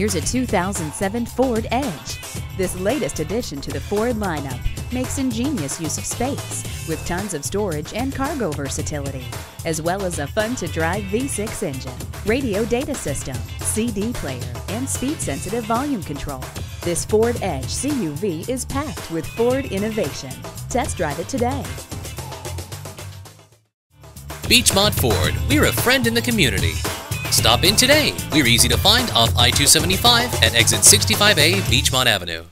Here's a 2007 Ford Edge. This latest addition to the Ford lineup makes ingenious use of space with tons of storage and cargo versatility, as well as a fun-to-drive V6 engine, radio data system, CD player, and speed-sensitive volume control. This Ford Edge CUV is packed with Ford innovation. Test drive it today. Beechmont Ford, we're a friend in the community. Stop in today. We're easy to find off I-275 at exit 65A, Beechmont Avenue.